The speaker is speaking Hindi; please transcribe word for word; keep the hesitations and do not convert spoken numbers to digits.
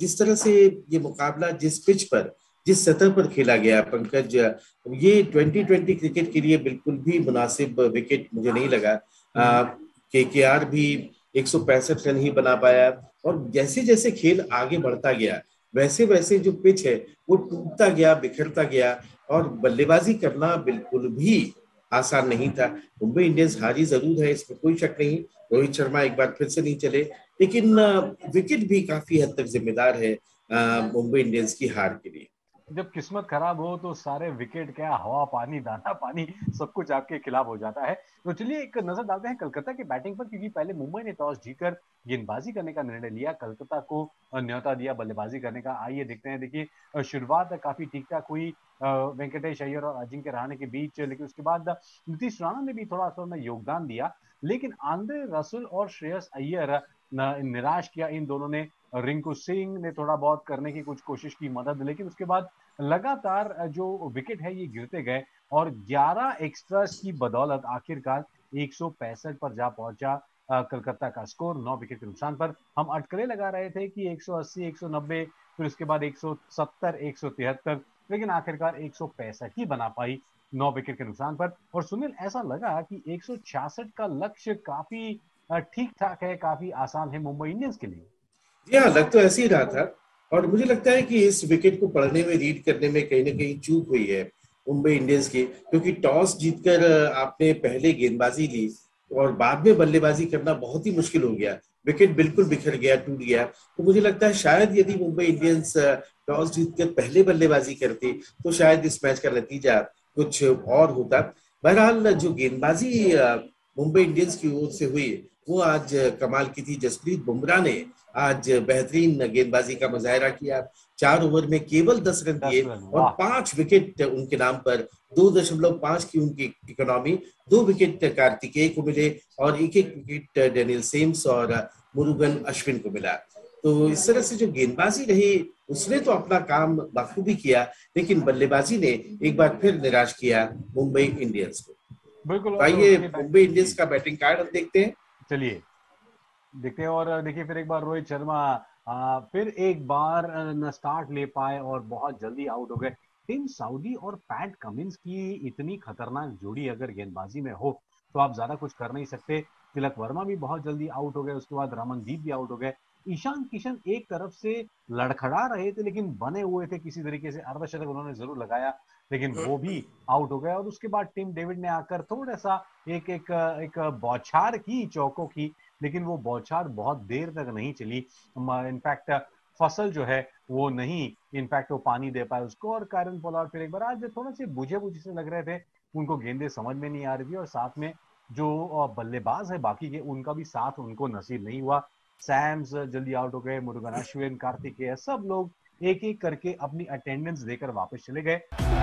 जिस तरह से ये मुकाबला जिस पिच पर जिस सतह पर खेला गया पंकज, ये ट्वेंटी ट्वेंटी क्रिकेट के लिए बिल्कुल भी मुनासिब विकेट मुझे नहीं लगा। केकेआर भी एक सौ पैंसठ रन ही बना पाया और जैसे जैसे खेल आगे बढ़ता गया वैसे वैसे जो पिच है वो टूटता गया, बिखरता गया और बल्लेबाजी करना बिल्कुल भी आसान नहीं था। मुंबई इंडियंस हारी जरूर है, इसमें कोई शक नहीं। रोहित शर्मा एक बार फिर से नहीं चले, लेकिन विकेट भी काफी हद तक जिम्मेदार है मुंबई इंडियंस की हार के लिए। जब किस्मत खराब हो तो सारे विकेट क्या, हवा पानी दाना पानी सब कुछ आपके खिलाफ हो जाता है। तो चलिए एक नजर डालते हैं कलकत्ता की बैटिंग पर, क्योंकि पहले मुंबई ने टॉस जीतकर गेंदबाजी करने का निर्णय लिया, कलकत्ता को न्योता दिया बल्लेबाजी करने का। आइए देखते हैं। देखिए शुरुआत काफी ठीक ठाक हुई वेंकटेश अय्यर और अजिंक्य रहाने के बीच, लेकिन उसके बाद नीतीश राणा ने भी थोड़ा असर में योगदान दिया, लेकिन आंधे रसुल और श्रेयस अयर निराश किया। इन दोनों ने, रिंकू सिंह ने थोड़ा बहुत करने की कुछ कोशिश की मदद, लेकिन उसके बाद लगातार जो विकेट है ये गिरते गए और ग्यारह एक्स्ट्रास की बदौलत आखिरकार एक सौ पैंसठ पर जा पहुंचा कलकत्ता का स्कोर। नौ विकेट के नुकसान पर हम अटकलें लगा रहे थे कि एक सौ अस्सी, एक सौ नब्बे, फिर उसके बाद एक सौ सत्तर, एक सौ तिहत्तर, लेकिन आखिरकार एक सौ पैंसठ ही बना पाई नौ विकेट के नुकसान पर। और सुनील, ऐसा लगा कि एक सौ छियासठ का लक्ष्य काफी ठीक ठाक है, काफी आसान है मुंबई इंडियंस के लिए। जी हाँ, लग तो ऐसे ही रहा था और मुझे लगता है कि इस विकेट को पढ़ने में, रीड करने में कहीं ना कहीं चूक हुई है मुंबई इंडियंस की, क्योंकि टॉस जीतकर आपने पहले गेंदबाजी ली और बाद में बल्लेबाजी करना बहुत ही मुश्किल हो गया। विकेट बिल्कुल बिखर गया, टूट गया। तो मुझे लगता है शायद यदि मुंबई इंडियंस टॉस जीतकर पहले बल्लेबाजी करती तो शायद इस मैच का नतीजा कुछ और होता। बहरहाल जो गेंदबाजी मुंबई इंडियंस की ओर से हुई वो आज कमाल की थी। जसप्रीत बुमराह ने आज बेहतरीन गेंदबाजी का मुजाहरा किया। चार ओवर में केवल दस रन दिए और पांच विकेट उनके नाम पर, दो दशमलव पांच की उनकी इकोनॉमी, दो विकेट कार्तिकेय को मिले और एक एक विकेट डेनियल सैम्स और मुर्गन अश्विन को मिला। तो इस तरह से जो गेंदबाजी रही उसने तो अपना काम बखूबी किया, लेकिन बल्लेबाजी ने एक बार फिर निराश किया मुंबई इंडियंस को। बिल्कुल, आइए मुंबई इंडियंस का बैटिंग कार्ड हम देखते हैं। चलिए देखते हैं। और देखिए फिर एक बार रोहित शर्मा आ, फिर एक बार न स्टार्ट ले पाए और बहुत जल्दी आउट हो गए। टीम सऊदी और पैट कमिन्स की इतनी खतरनाक जोड़ी अगर गेंदबाजी में हो तो आप ज्यादा कुछ कर नहीं सकते। तिलक वर्मा भी बहुत जल्दी आउट हो गए, उसके बाद रमनदीप भी आउट हो गए। ईशान किशन एक तरफ से लड़खड़ा रहे थे लेकिन बने हुए थे किसी तरीके से, अर्धशतक उन्होंने जरूर लगाया लेकिन वो भी आउट हो गए। और उसके बाद टीम डेविड ने आकर थोड़ा सा एक एक एक बौछार की चौकों की, लेकिन वो बौछार बहुत देर तक नहीं चली। इनफैक्ट फसल जो है वो नहीं, इनफैक्ट वो पानी दे पाए उसको। और करण पोलार्ड फिर एक बार आज थोड़े से बुझे बुझे से लग रहे थे, उनको गेंदें समझ में नहीं आ रही थी और साथ में जो बल्लेबाज है बाकी के उनका भी साथ उनको नसीब नहीं हुआ। सैम्स जल्दी आउट हो गए, मुर्गन अश्विन, कार्तिकेय, सब लोग एक एक करके अपनी अटेंडेंस देकर वापस चले गए।